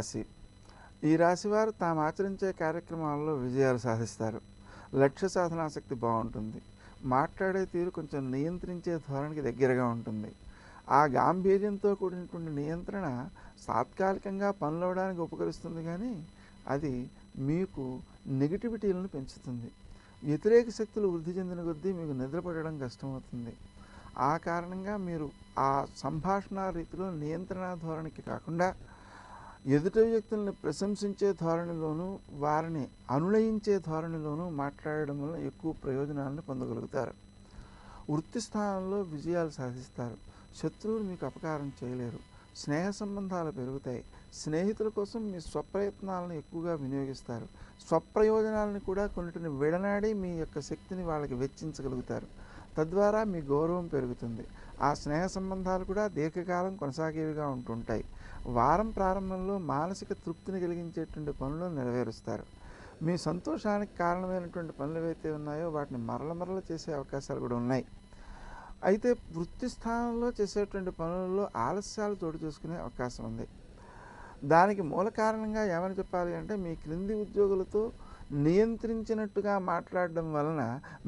రాశి. ఈ రాశివారు తాము ఆచరించే కార్యక్రమాల్లో విజయాలు సాధిస్తారు. లక్ష్య సాధనాశక్తి బాగుంటుంది. మాట్లాడే తీరు కొంచెం నియంత్రించే ధోరణికి దగ్గరగా ఉంటుంది. ఆ గాంభీర్యంతో కూడినటువంటి నియంత్రణ తాత్కాలికంగా పనులవడానికి ఉపకరిస్తుంది, కానీ అది మీకు నెగిటివిటీలను పెంచుతుంది. వ్యతిరేక శక్తులు వృద్ధి చెందిన కొద్దీ మీకు నిద్రపడడం కష్టమవుతుంది. ఆ కారణంగా మీరు ఆ సంభాషణ రీతిలో నియంత్రణ ధోరణికి కాకుండా ఎదుటి వ్యక్తులను ప్రశంసించే ధోరణిలోనూ వారిని అనునయించే ధోరణిలోనూ మాట్లాడడం వల్ల ఎక్కువ ప్రయోజనాలను పొందగలుగుతారు. వృత్తి స్థానంలో విజయాలు సాధిస్తారు. శత్రువులు మీకు అపకారం చేయలేరు. స్నేహ సంబంధాలు పెరుగుతాయి. స్నేహితుల కోసం మీ స్వప్రయత్నాలను ఎక్కువగా వినియోగిస్తారు. స్వప్రయోజనాలను కూడా కొన్నిటిని విడనాడి మీ యొక్క శక్తిని వాళ్ళకి వెచ్చించగలుగుతారు. తద్వారా మీ గౌరవం పెరుగుతుంది. ఆ స్నేహ సంబంధాలు కూడా దీర్ఘకాలం కొనసాగేవిగా ఉంటుంటాయి. వారం ప్రారంభంలో మానసిక తృప్తిని కలిగించేటువంటి పనులు నెరవేరుస్తారు. మీ సంతోషానికి కారణమైనటువంటి పనులు ఏవైతే ఉన్నాయో వాటిని మరల చేసే అవకాశాలు కూడా ఉన్నాయి. అయితే వృత్తి స్థానంలో చేసేటువంటి పనుల్లో ఆలస్యాలు చోటు చేసుకునే అవకాశం ఉంది. దానికి మూల కారణంగా ఏమని చెప్పాలి అంటే, మీ క్రింది ఉద్యోగులతో నియంత్రించినట్టుగా మాట్లాడడం వలన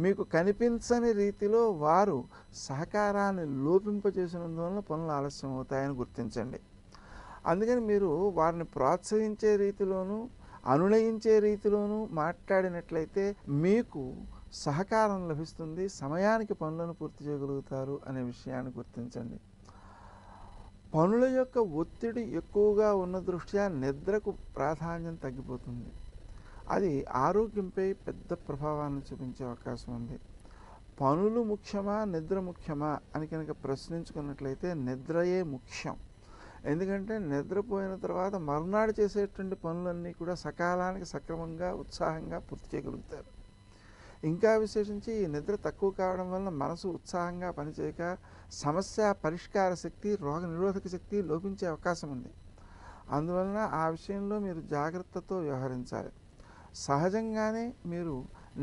మీకు కనిపించని రీతిలో వారు సహకారాన్ని లోపింపజేసినందువలన పనులు ఆలస్యం అవుతాయని గుర్తించండి. అందుకని మీరు వారిని ప్రోత్సహించే రీతిలోనూ అనునయించే రీతిలోనూ మాట్లాడినట్లయితే మీకు సహకారం లభిస్తుంది. సమయానికి పనులను పూర్తి చేయగలుగుతారు అనే విషయాన్ని గుర్తించండి. పనుల యొక్క ఒత్తిడి ఎక్కువగా ఉన్న దృష్ట్యా నిద్రకు ప్రాధాన్యం తగ్గిపోతుంది. అది ఆరోగ్యంపై పెద్ద ప్రభావాన్ని చూపించే అవకాశం ఉంది. పనులు ముఖ్యమా నిద్ర ముఖ్యమా అని కనుక ప్రశ్నించుకున్నట్లయితే నిద్రయే ముఖ్యం. ఎందుకంటే నిద్రపోయిన తర్వాత మరునాడు చేసేటువంటి పనులన్నీ కూడా సకాలానికి సక్రమంగా ఉత్సాహంగా పూర్తి చేయగలుగుతారు. ఇంకా విశేషించి నిద్ర తక్కువ కావడం వల్ల మనసు ఉత్సాహంగా పనిచేయక సమస్య పరిష్కార శక్తి, రోగ నిరోధక శక్తి లోపించే అవకాశం ఉంది. అందువలన ఆ విషయంలో మీరు జాగ్రత్తతో వ్యవహరించాలి. సహజంగానే మీరు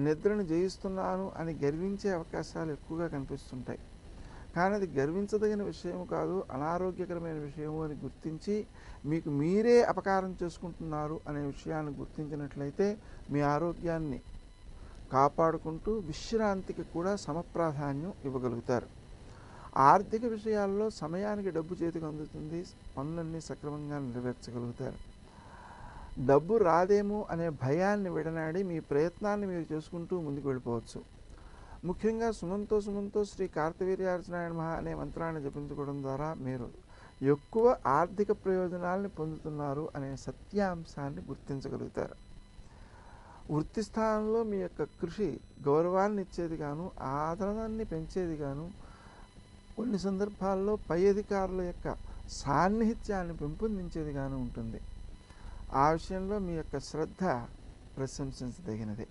నిద్రను జయిస్తున్నాను అని గర్వించే అవకాశాలు ఎక్కువగా కనిపిస్తుంటాయి. కానీ అది గర్వించదగిన విషయం కాదు, అనారోగ్యకరమైన విషయము అని గుర్తించి మీకు మీరే అపకారం చేసుకుంటున్నారు అనే విషయాన్ని గుర్తించినట్లయితే మీ ఆరోగ్యాన్ని కాపాడుకుంటూ విశ్రాంతికి కూడా సమప్రాధాన్యం ఇవ్వగలుగుతారు. ఆర్థిక విషయాల్లో సమయానికి డబ్బు చేతికి అందుతుంది. పనులన్నీ సక్రమంగా నెరవేర్చగలుగుతారు. డబ్బు రాదేమో అనే భయాన్ని విడనాడి మీ ప్రయత్నాన్ని మీరు చేసుకుంటూ ముందుకు వెళ్ళిపోవచ్చు. ముఖ్యంగా సుమంతో సుమంతో శ్రీ కార్తవీర్యార్జునాయన మహా అనే మంత్రాన్ని జపించుకోవడం ద్వారా మీరు ఎక్కువ ఆర్థిక ప్రయోజనాలను పొందుతున్నారు అనే సత్యాంశాన్ని గుర్తించగలుగుతారు. వృత్తి స్థానంలో మీ యొక్క కృషి గౌరవాన్ని ఇచ్చేదిగాను ఆదరణాన్ని పెంచేదిగాను, కొన్ని సందర్భాల్లో పై అధికారుల యొక్క సాన్నిహిత్యాన్ని పెంపొందించేదిగాను ఉంటుంది. ఆ విషయంలో మీ యొక్క శ్రద్ధ ప్రశంసించదగినది.